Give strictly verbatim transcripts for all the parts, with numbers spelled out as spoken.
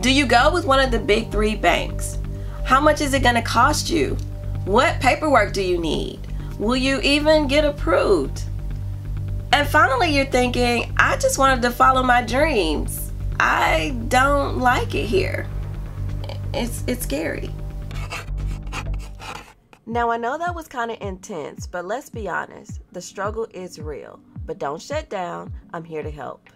Do you go with one of the big three banks? How much is it going to cost you? What paperwork do you need? Will you even get approved? And finally, you're thinking, I just wanted to follow my dreams. I don't like it here. It's, it's scary. Now, I know that was kind of intense, but let's be honest. The struggle is real, but don't shut down. I'm here to help.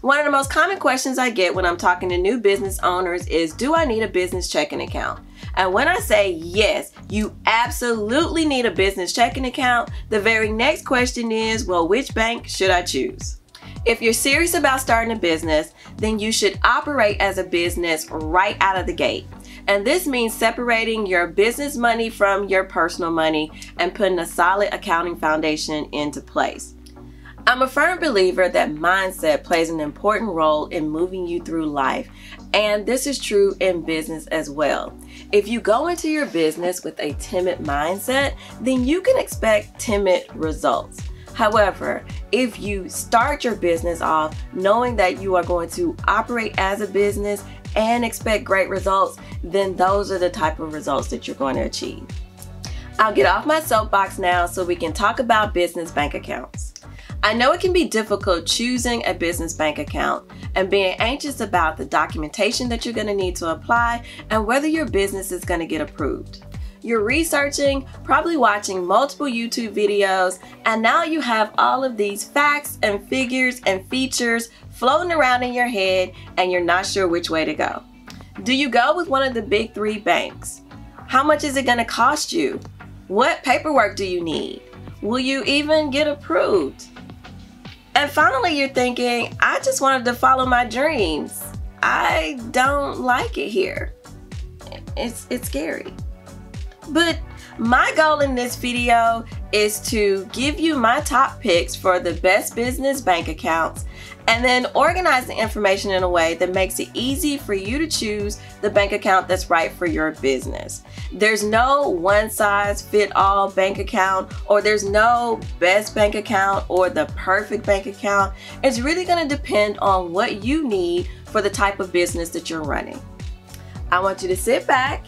One of the most common questions I get when I'm talking to new business owners is, do I need a business checking account? And when I say yes, you absolutely need a business checking account, the very next question is, well, which bank should I choose? If you're serious about starting a business, then you should operate as a business right out of the gate. And this means separating your business money from your personal money and putting a solid accounting foundation into place. I'm a firm believer that mindset plays an important role in moving you through life, and this is true in business as well. If you go into your business with a timid mindset, then you can expect timid results. However, if you start your business off knowing that you are going to operate as a business and expect great results, then those are the type of results that you're going to achieve. I'll get off my soapbox now so we can talk about business bank accounts. I know it can be difficult choosing a business bank account and being anxious about the documentation that you're going to need to apply and whether your business is going to get approved. You're researching, probably watching multiple YouTube videos, and now you have all of these facts and figures and features floating around in your head and you're not sure which way to go. Do you go with one of the big three banks? How much is it going to cost you? What paperwork do you need? Will you even get approved? And finally, you're thinking, I just wanted to follow my dreams. I don't like it here. It's, it's scary. But my goal in this video is to give you my top picks for the best business bank accounts and then organize the information in a way that makes it easy for you to choose the bank account that's right for your business. There's no one size fit all bank account, or there's no best bank account or the perfect bank account. It's really going to depend on what you need for the type of business that you're running. I want you to sit back,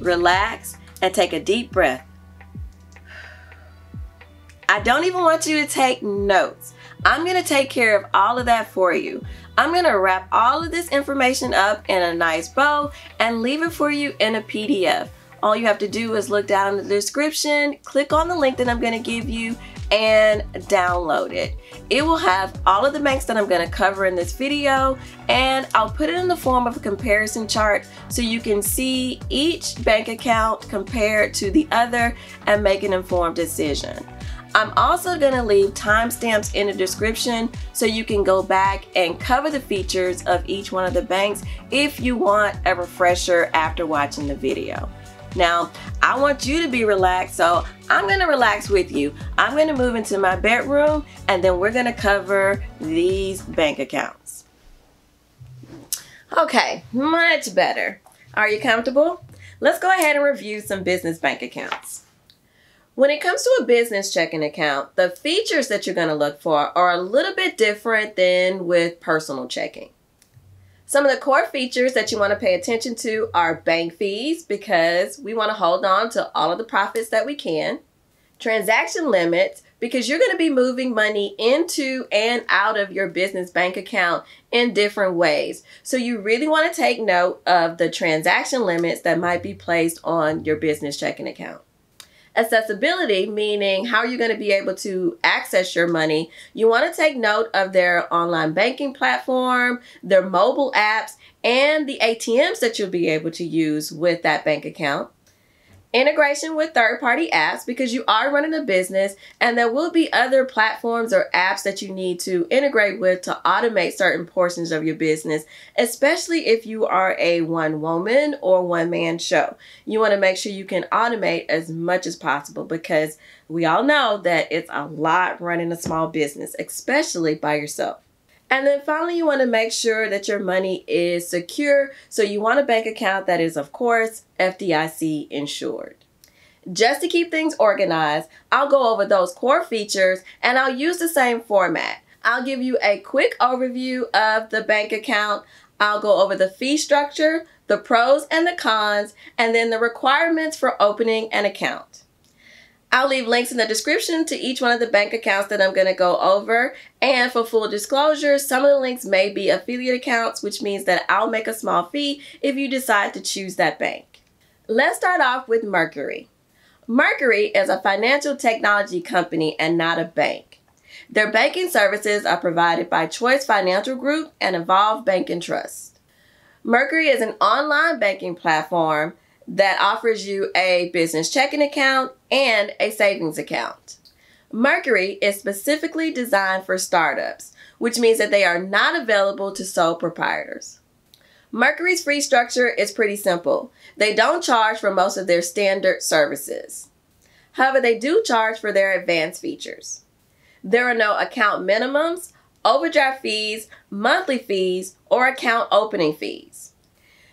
relax, and take a deep breath. I don't even want you to take notes. I'm going to take care of all of that for you. I'm going to wrap all of this information up in a nice bow and leave it for you in a P D F. All you have to do is look down in the description, click on the link that I'm going to give you, and download it. It will have all of the banks that I'm going to cover in this video, and I'll put it in the form of a comparison chart so you can see each bank account compared to the other and make an informed decision. I'm also going to leave timestamps in the description so you can go back and cover the features of each one of the banks if you want a refresher after watching the video. Now, I want you to be relaxed, so I'm going to relax with you. I'm going to move into my bedroom and then we're going to cover these bank accounts. Okay, much better. Are you comfortable? Let's go ahead and review some business bank accounts. When it comes to a business checking account, the features that you're going to look for are a little bit different than with personal checking. Some of the core features that you want to pay attention to are bank fees, because we want to hold on to all of the profits that we can. Transaction limits, because you're going to be moving money into and out of your business bank account in different ways. So you really want to take note of the transaction limits that might be placed on your business checking account. Accessibility, meaning how are you going to be able to access your money? You want to take note of their online banking platform, their mobile apps, and the A T Ms that you'll be able to use with that bank account. Integration with third-party apps, because you are running a business and there will be other platforms or apps that you need to integrate with to automate certain portions of your business, especially if you are a one-woman or one-man show. You want to make sure you can automate as much as possible, because we all know that it's a lot running a small business, especially by yourself. And then finally, you want to make sure that your money is secure. So you want a bank account that is, of course, F D I C insured. Just to keep things organized, I'll go over those core features and I'll use the same format. I'll give you a quick overview of the bank account. I'll go over the fee structure, the pros and the cons, and then the requirements for opening an account. I'll leave links in the description to each one of the bank accounts that I'm going to go over, and for full disclosure, some of the links may be affiliate accounts, which means that I'll make a small fee if you decide to choose that bank. Let's start off with Mercury. Mercury is a financial technology company and not a bank. Their banking services are provided by Choice Financial Group and Evolve Bank and Trust. Mercury is an online banking platform that offers you a business checking account and a savings account. Mercury is specifically designed for startups, which means that they are not available to sole proprietors. Mercury's fee structure is pretty simple. They don't charge for most of their standard services. However, they do charge for their advanced features. There are no account minimums, overdraft fees, monthly fees, or account opening fees.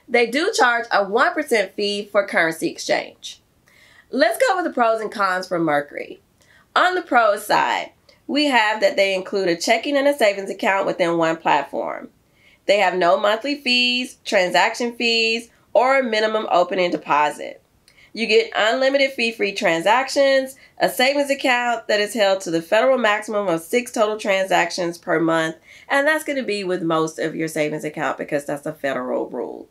They do charge a one percent fee for currency exchange. Let's go over the pros and cons for Mercury. On the pros side, we have that they include a checking and a savings account within one platform. They have no monthly fees, transaction fees, or a minimum opening deposit. You get unlimited fee-free transactions, a savings account that is held to the federal maximum of six total transactions per month, and that's going to be with most of your savings account because that's a federal rule.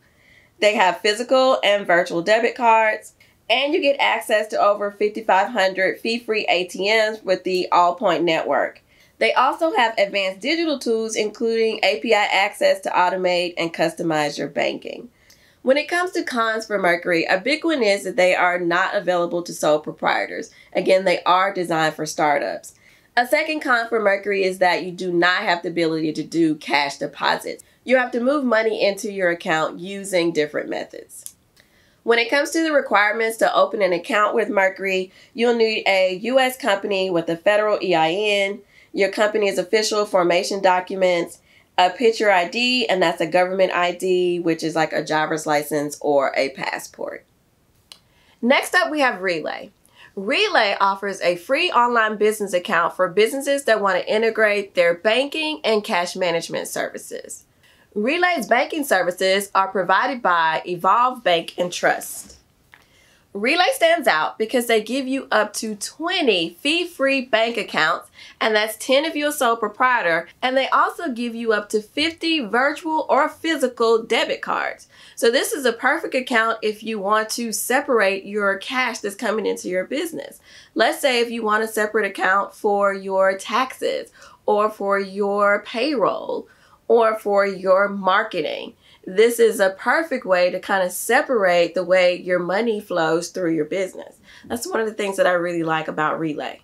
They have physical and virtual debit cards, and you get access to over fifty-five hundred fee-free A T Ms with the Allpoint network. They also have advanced digital tools, including A P I access to automate and customize your banking. When it comes to cons for Mercury, a big one is that they are not available to sole proprietors. Again, they are designed for startups. A second con for Mercury is that you do not have the ability to do cash deposits. You have to move money into your account using different methods. When it comes to the requirements to open an account with Mercury, you'll need a U S company with a federal E I N, your company's official formation documents, a picture I D, and that's a government I D, which is like a driver's license or a passport. Next up, we have Relay. Relay offers a free online business account for businesses that want to integrate their banking and cash management services. Relay's banking services are provided by Evolve Bank and Trust. Relay stands out because they give you up to twenty fee-free bank accounts, and that's ten if you're a sole proprietor, and they also give you up to fifty virtual or physical debit cards. So this is a perfect account if you want to separate your cash that's coming into your business. Let's say if you want a separate account for your taxes or for your payroll, or for your marketing. This is a perfect way to kind of separate the way your money flows through your business. That's one of the things that I really like about Relay.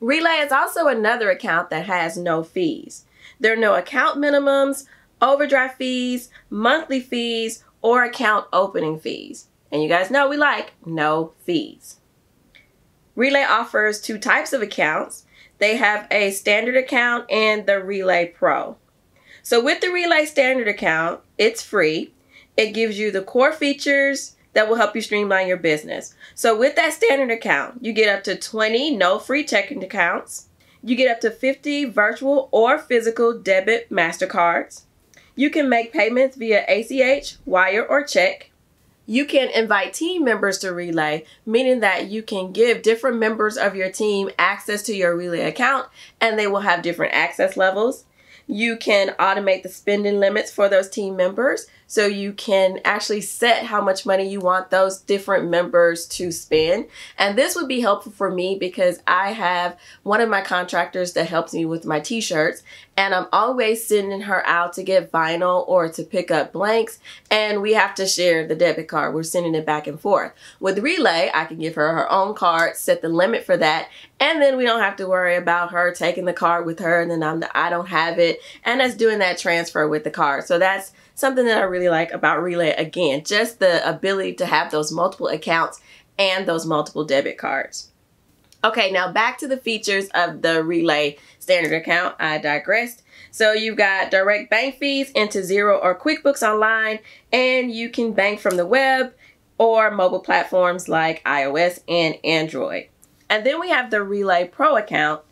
Relay is also another account that has no fees. There are no account minimums, overdraft fees, monthly fees, or account opening fees. And you guys know we like no fees. Relay offers two types of accounts. They have a standard account and the Relay Pro. So with the Relay Standard account, it's free. It gives you the core features that will help you streamline your business. So with that standard account, you get up to twenty no free checking accounts. You get up to fifty virtual or physical debit MasterCards. You can make payments via A C H, wire, or check. You can invite team members to Relay, meaning that you can give different members of your team access to your Relay account, and they will have different access levels. You can automate the spending limits for those team members, so you can actually set how much money you want those different members to spend. And this would be helpful for me because I have one of my contractors that helps me with my t-shirts, and I'm always sending her out to get vinyl or to pick up blanks, and we have to share the debit card. We're sending it back and forth. With Relay, I can give her her own card, set the limit for that, and then we don't have to worry about her taking the card with her and then I'm the, I don't have it, and that's doing that transfer with the card. So that's something that I really like about Relay. Again, just the ability to have those multiple accounts and those multiple debit cards. Okay, now back to the features of the Relay Standard account. I digressed. So you've got direct bank fees into Xero or QuickBooks Online, and you can bank from the web or mobile platforms like iOS and Android. And then we have the Relay Pro account,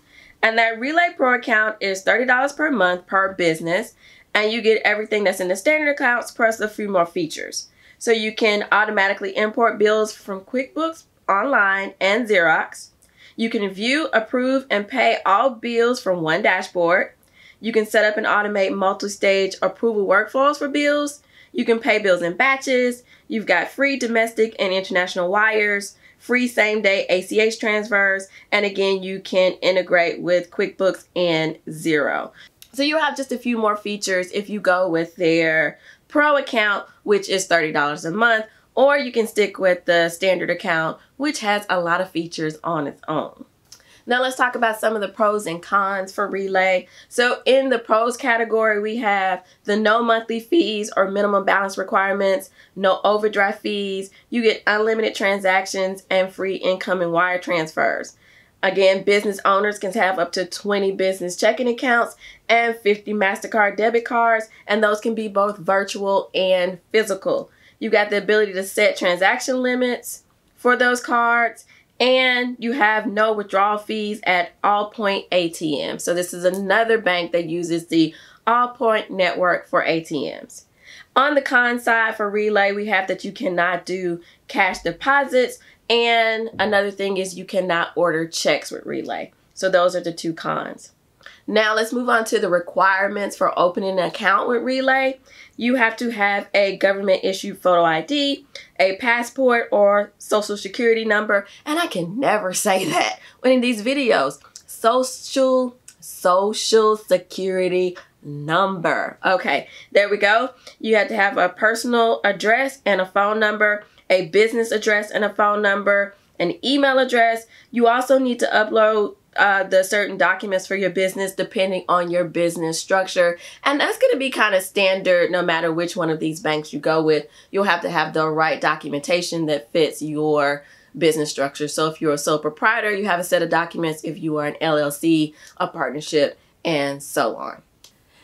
and that Relay Pro account is thirty dollars per month per business, and you get everything that's in the standard accounts plus a few more features. So you can automatically import bills from QuickBooks Online and Xerox. You can view, approve, and pay all bills from one dashboard. You can set up and automate multi-stage approval workflows for bills. You can pay bills in batches. You've got free domestic and international wires, free same-day A C H transfers, and again, you can integrate with QuickBooks and Xero. So you'll have just a few more features if you go with their Pro account, which is thirty dollars a month, or you can stick with the standard account, which has a lot of features on its own. Now let's talk about some of the pros and cons for Relay. So in the pros category, we have the no monthly fees or minimum balance requirements, no overdraft fees, you get unlimited transactions and free income and wire transfers. Again, business owners can have up to twenty business checking accounts and fifty MasterCard debit cards, and those can be both virtual and physical. You got the ability to set transaction limits for those cards, and you have no withdrawal fees at Allpoint A T M. So this is another bank that uses the Allpoint network for A T Ms. On the con side for Relay, we have that you cannot do cash deposits, and another thing is you cannot order checks with Relay. So those are the two cons. Now let's move on to the requirements for opening an account with Relay. You have to have a government issued photo I D, a passport or social security number, and I can never say that when in these videos, social, social security number. Okay, there we go. You have to have a personal address and a phone number, a business address and a phone number, an email address. You also need to upload Uh, the certain documents for your business depending on your business structure, and that's going to be kind of standard no matter which one of these banks you go with. You'll have to have the right documentation that fits your business structure. So if you're a sole proprietor, you have a set of documents. If you are an L L C, a partnership, and so on.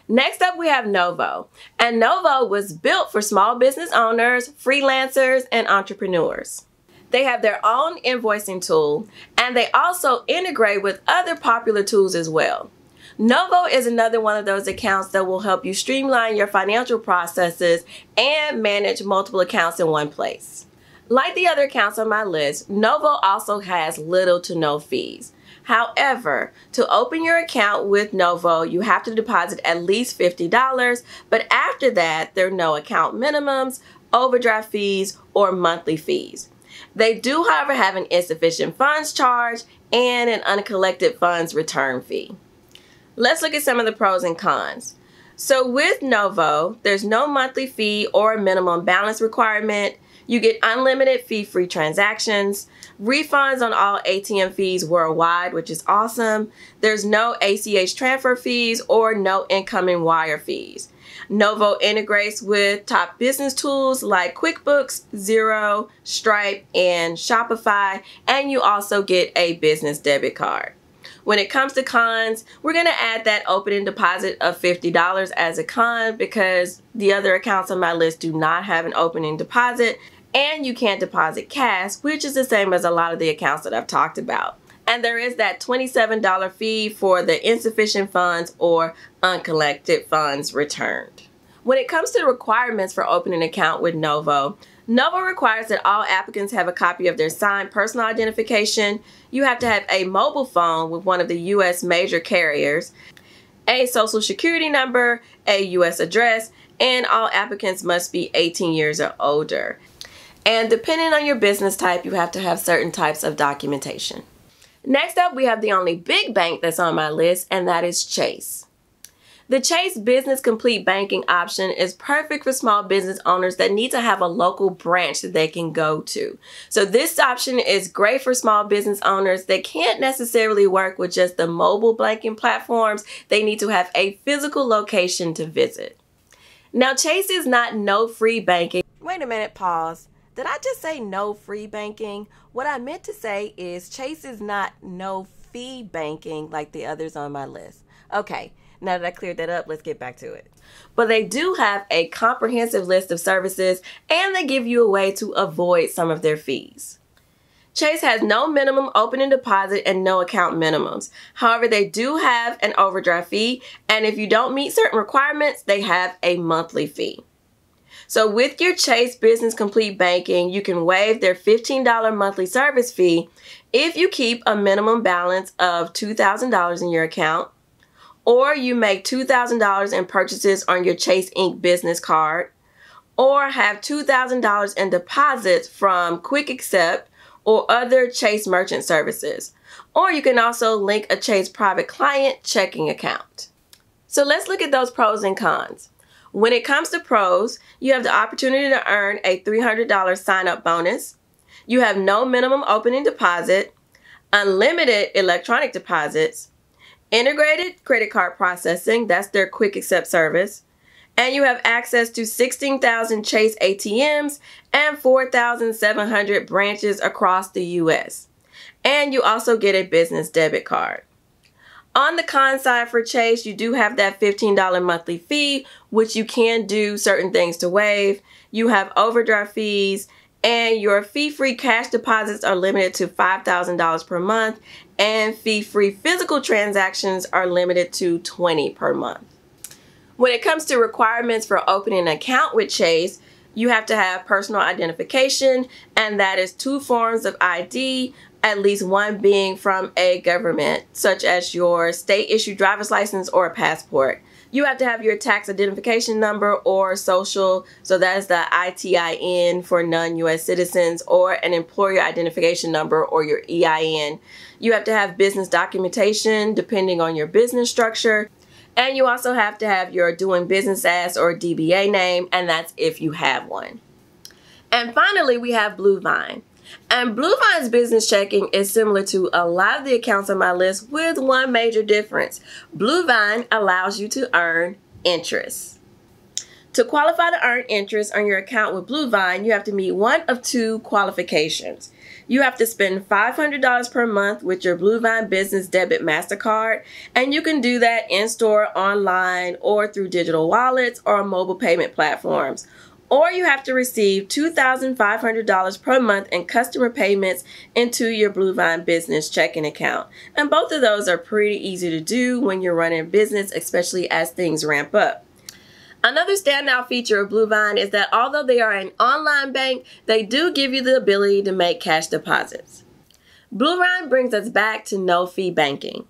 Next up, we have Novo, and Novo was built for small business owners, freelancers, and entrepreneurs. They have their own invoicing tool, and they also integrate with other popular tools as well. Novo is another one of those accounts that will help you streamline your financial processes and manage multiple accounts in one place. Like the other accounts on my list, Novo also has little to no fees. However, to open your account with Novo, you have to deposit at least fifty dollars, but after that, there are no account minimums, overdraft fees, or monthly fees. They do, however, have an insufficient funds charge and an uncollected funds return fee. Let's look at some of the pros and cons. So with Novo, there's no monthly fee or minimum balance requirement. You get unlimited fee-free transactions, refunds on all A T M fees worldwide, which is awesome. There's no A C H transfer fees or no incoming wire fees. Novo integrates with top business tools like QuickBooks, Xero, Stripe, and Shopify, and you also get a business debit card. When it comes to cons, we're going to add that opening deposit of fifty dollars as a con because the other accounts on my list do not have an opening deposit, and you can't deposit cash, which is the same as a lot of the accounts that I've talked about. And there is that twenty-seven dollar fee for the insufficient funds or uncollected funds returned. When it comes to the requirements for opening an account with Novo, Novo requires that all applicants have a copy of their signed personal identification. You have to have a mobile phone with one of the U S major carriers, a social security number, a U S address, and all applicants must be eighteen years or older. And depending on your business type, you have to have certain types of documentation. Next up, we have the only big bank that's on my list, and that is Chase. The Chase Business Complete Banking option is perfect for small business owners that need to have a local branch that they can go to. So this option is great for small business owners that can't necessarily work with just the mobile banking platforms. They need to have a physical location to visit. Now, Chase is not no free banking. Wait a minute, pause. Did I just say no free banking? What I meant to say is Chase is not no fee banking like the others on my list. Okay, now that I cleared that up, let's get back to it. But they do have a comprehensive list of services, and they give you a way to avoid some of their fees. Chase has no minimum opening deposit and no account minimums. However, they do have an overdraft fee, and if you don't meet certain requirements, they have a monthly fee. So with your Chase Business Complete Banking, you can waive their fifteen dollar monthly service fee if you keep a minimum balance of two thousand dollars in your account, or you make two thousand dollars in purchases on your Chase Incorporated business card, or have two thousand dollars in deposits from Quick Accept or other Chase merchant services. Or you can also link a Chase private client checking account. So let's look at those pros and cons. When it comes to pros, you have the opportunity to earn a three hundred dollar sign-up bonus. You have no minimum opening deposit, unlimited electronic deposits, integrated credit card processing, that's their Quick Accept service, and you have access to sixteen thousand Chase A T Ms and four thousand seven hundred branches across the U S. And you also get a business debit card. On the con side for Chase, you do have that fifteen dollar monthly fee, which you can do certain things to waive. You have overdraft fees, and your fee-free cash deposits are limited to five thousand dollars per month, and fee-free physical transactions are limited to twenty dollars per month. When it comes to requirements for opening an account with Chase, you have to have personal identification, and that is two forms of I D, at least one being from a government, such as your state-issued driver's license or a passport. You have to have your tax identification number or social, so that is the I T I N for non-U S citizens, or an employer identification number or your E I N. You have to have business documentation depending on your business structure, and you also have to have your doing business as or D B A name, and that's if you have one. And finally, we have BlueVine. And BlueVine's business checking is similar to a lot of the accounts on my list, with one major difference. BlueVine allows you to earn interest. To qualify to earn interest on your account with BlueVine, you have to meet one of two qualifications. You have to spend five hundred dollars per month with your BlueVine Business Debit MasterCard, and you can do that in-store, online, or through digital wallets or mobile payment platforms. Or you have to receive two thousand five hundred dollars per month in customer payments into your BlueVine business checking account. And both of those are pretty easy to do when you're running a business, especially as things ramp up. Another standout feature of BlueVine is that although they are an online bank, they do give you the ability to make cash deposits. BlueVine brings us back to no-fee banking.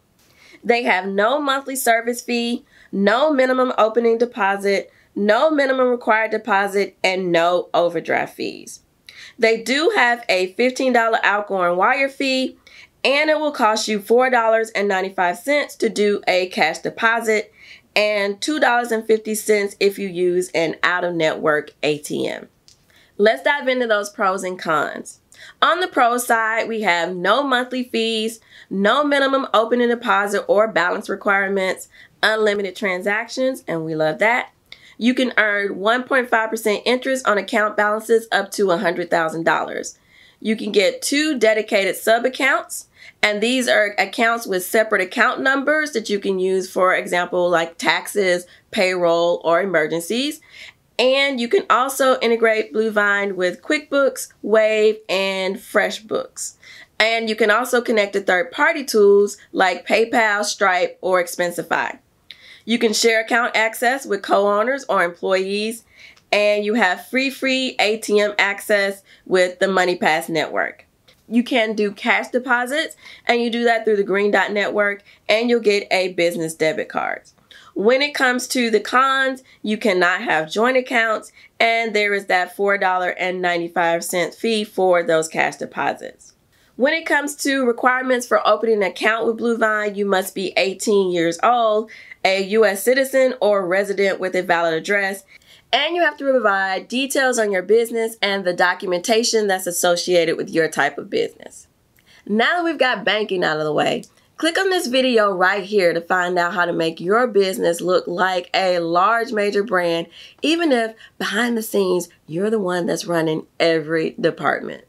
They have no monthly service fee, no minimum opening deposit, no minimum required deposit, and no overdraft fees. They do have a fifteen dollar outgoing wire fee, and it will cost you four dollars and ninety-five cents to do a cash deposit and two dollars and fifty cents if you use an out-of-network A T M. Let's dive into those pros and cons. On the pro side, we have no monthly fees, no minimum opening deposit or balance requirements, unlimited transactions, and we love that. You can earn one point five percent interest on account balances up to one hundred thousand dollars. You can get two dedicated sub-accounts, and these are accounts with separate account numbers that you can use, for example, like taxes, payroll, or emergencies. And you can also integrate BlueVine with QuickBooks, Wave, and FreshBooks. And you can also connect to third-party tools like PayPal, Stripe, or Expensify. You can share account access with co-owners or employees, and you have free free A T M access with the MoneyPass network. You can do cash deposits, and you do that through the Green Dot network, and you'll get a business debit card. When it comes to the cons, you cannot have joint accounts, and there is that four dollars and ninety-five cents fee for those cash deposits. When it comes to requirements for opening an account with BlueVine, you must be eighteen years old, a U S citizen or resident with a valid address, and you have to provide details on your business and the documentation that's associated with your type of business. Now that we've got banking out of the way, click on this video right here to find out how to make your business look like a large major brand, even if behind the scenes, you're the one that's running every department.